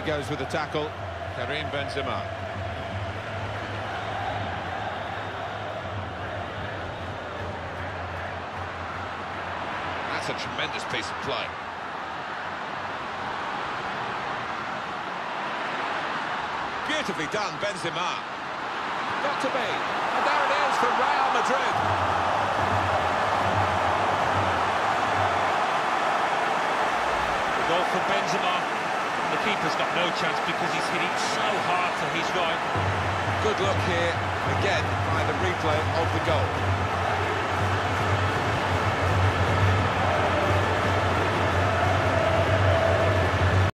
he goes with the tackle. Karim Benzema. That's a tremendous piece of play. Beautifully done, Benzema. Got to be. And there it is for Real Madrid. Goal for Benzema. The keeper's got no chance because he's hit it so hard to his right. Good luck here again by the replay of the goal.